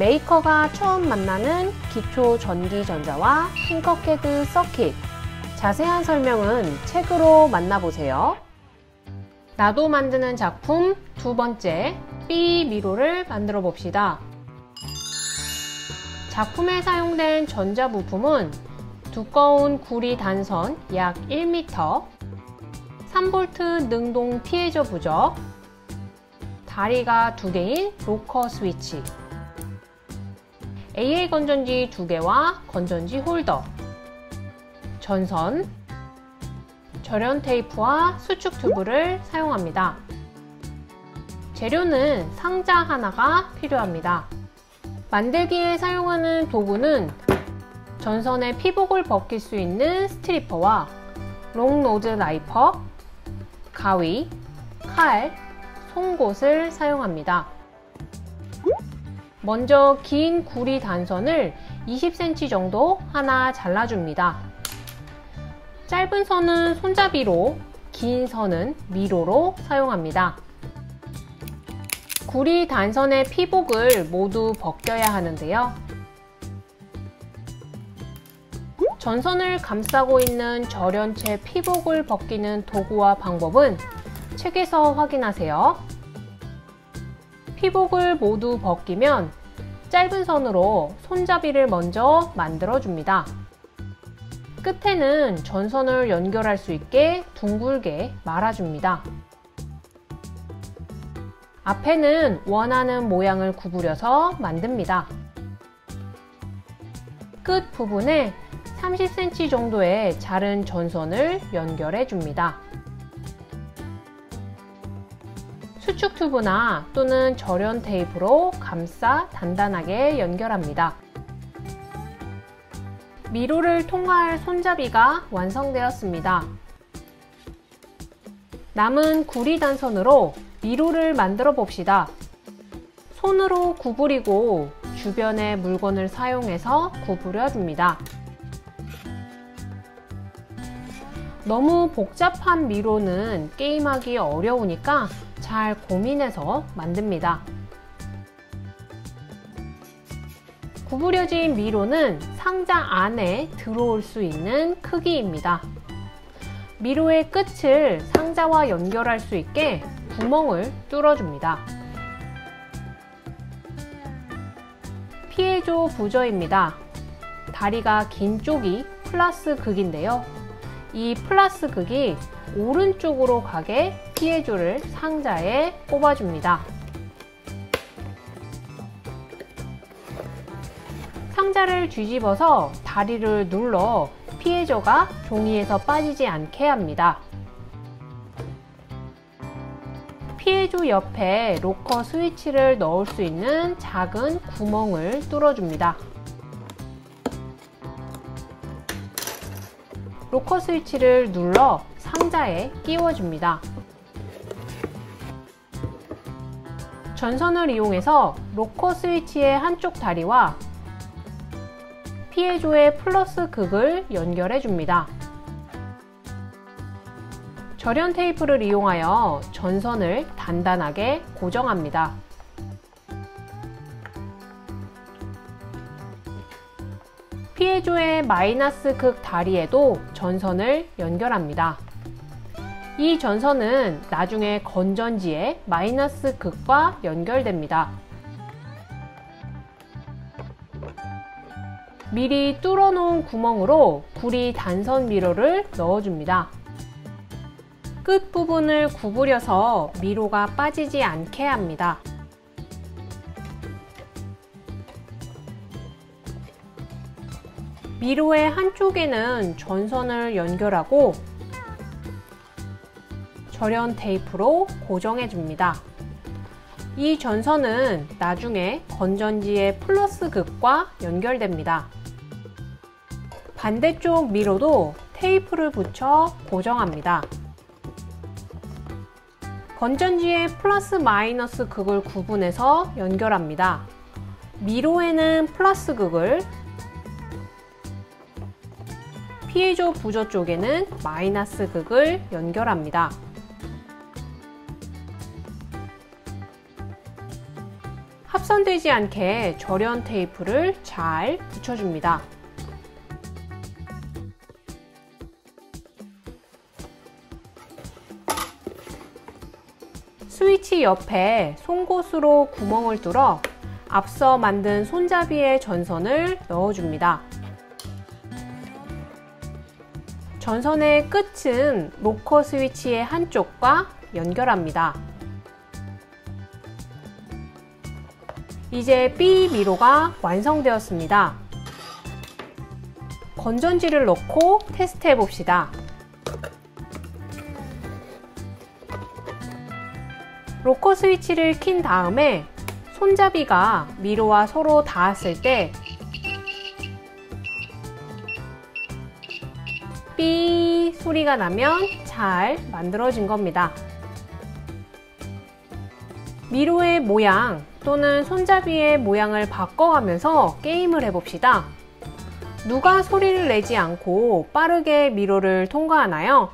메이커가 처음 만나는 기초 전기전자와 틴커캐드 서킷, 자세한 설명은 책으로 만나보세요. 나도 만드는 작품 두 번째, B 미로를 만들어 봅시다. 작품에 사용된 전자부품은 두꺼운 구리 단선 약 1m, 3V 능동 피에조 부저, 다리가 2개인 로커스위치, AA 건전지 2개와 건전지 홀더, 전선, 절연 테이프와 수축 튜브를 사용합니다. 재료는 상자 하나가 필요합니다. 만들기에 사용하는 도구는 전선에 피복을 벗길 수 있는 스트리퍼와 롱 노즈 나이퍼, 가위, 칼, 송곳을 사용합니다. 먼저 긴 구리 단선을 20cm 정도 하나 잘라줍니다. 짧은 선은 손잡이로, 긴 선은 미로로 사용합니다. 구리 단선의 피복을 모두 벗겨야 하는데요. 전선을 감싸고 있는 절연체 피복을 벗기는 도구와 방법은 책에서 확인하세요. 피복을 모두 벗기면 짧은 선으로 손잡이를 먼저 만들어줍니다. 끝에는 전선을 연결할 수 있게 둥글게 말아줍니다. 앞에는 원하는 모양을 구부려서 만듭니다. 끝 부분에 30cm 정도의 자른 전선을 연결해 줍니다. 수축 튜브나 또는 절연 테이프로 감싸 단단하게 연결합니다. 미로를 통과할 손잡이가 완성되었습니다. 남은 구리 단선으로 미로를 만들어 봅시다. 손으로 구부리고 주변의 물건을 사용해서 구부려 줍니다. 너무 복잡한 미로는 게임하기 어려우니까 잘 고민해서 만듭니다. 구부려진 미로는 상자 안에 들어올 수 있는 크기입니다. 미로의 끝을 상자와 연결할 수 있게 구멍을 뚫어줍니다. 피에조 부저입니다. 다리가 긴 쪽이 플러스 극인데요. 이 플러스 극이 오른쪽으로 가게 피에조를 상자에 꼽아줍니다. 상자를 뒤집어서 다리를 눌러 피에조가 종이에서 빠지지 않게 합니다. 피에조 옆에 로커 스위치를 넣을 수 있는 작은 구멍을 뚫어줍니다. 로커 스위치를 눌러 상자에 끼워줍니다. 전선을 이용해서 로커 스위치의 한쪽 다리와 피에조의 플러스 극을 연결해 줍니다. 절연 테이프를 이용하여 전선을 단단하게 고정합니다. 피에조의 마이너스 극 다리에도 전선을 연결합니다. 이 전선은 나중에 건전지의 마이너스 극과 연결됩니다. 미리 뚫어놓은 구멍으로 구리 단선 미로를 넣어줍니다. 끝 부분을 구부려서 미로가 빠지지 않게 합니다. 미로의 한쪽에는 전선을 연결하고 절연 테이프로 고정해 줍니다. 이 전선은 나중에 건전지의 플러스 극과 연결됩니다. 반대쪽 미로도 테이프를 붙여 고정합니다. 건전지의 플러스 마이너스 극을 구분해서 연결합니다. 미로에는 플러스 극을, 피에조 부저 쪽에는 마이너스 극을 연결합니다. 합선 파손되지 않게 절연 테이프를 잘 붙여줍니다. 스위치 옆에 송곳으로 구멍을 뚫어 앞서 만든 손잡이의 전선을 넣어줍니다. 전선의 끝은 로커 스위치의 한쪽과 연결합니다. 이제 B 미로가 완성되었습니다. 건전지를 넣고 테스트해 봅시다. 로커 스위치를 킨 다음에 손잡이가 미로와 서로 닿았을 때 삐 소리가 나면 잘 만들어진 겁니다. 미로의 모양 또는 손잡이의 모양을 바꿔가면서 게임을 해봅시다. 누가 소리를 내지 않고 빠르게 미로를 통과하나요?